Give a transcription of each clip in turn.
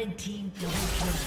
Red team double kill.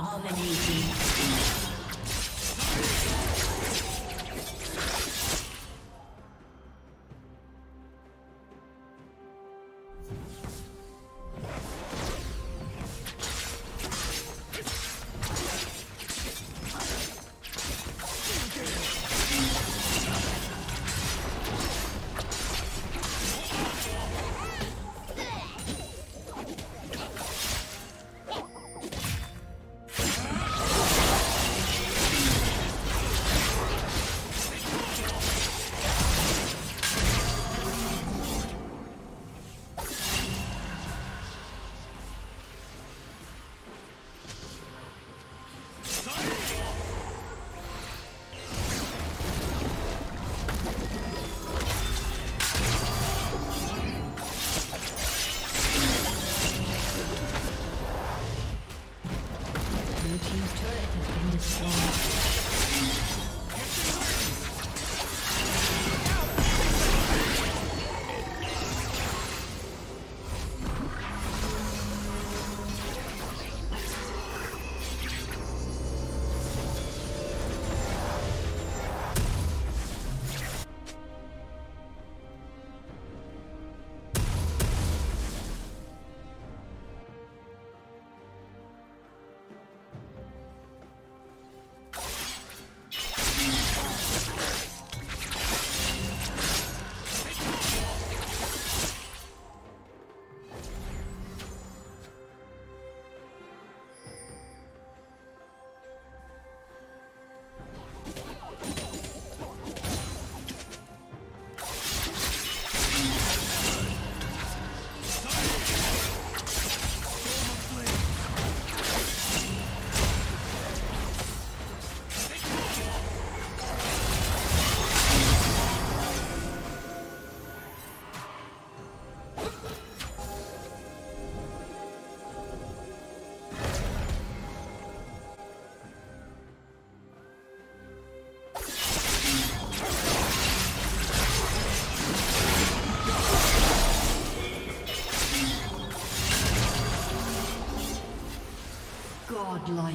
Dominating. Godlike.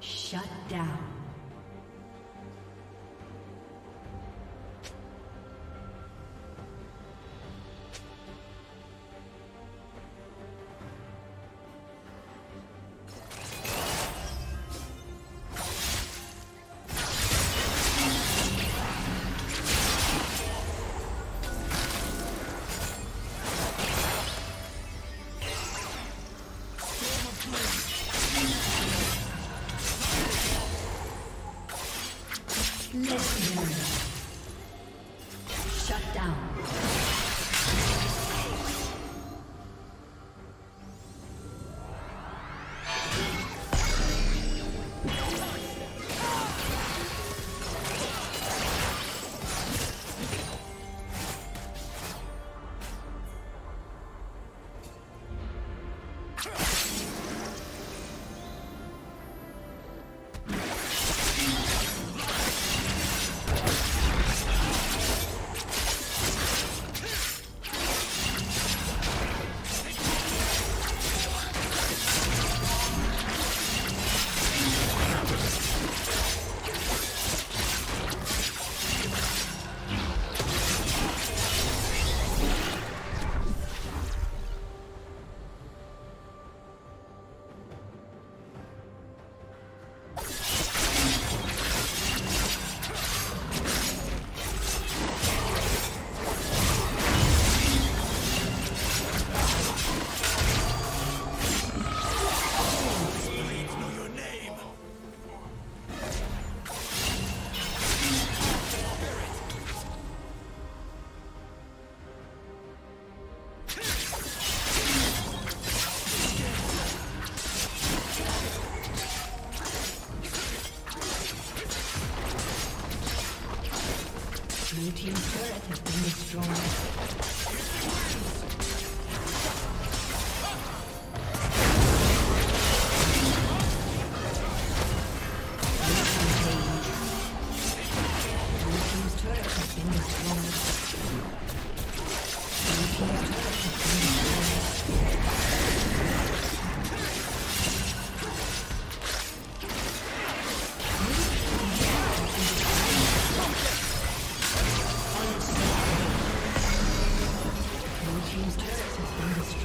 Shut down.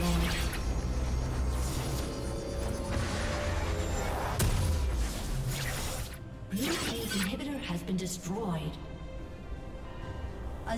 destroyed. Blue team's inhibitor has been destroyed. A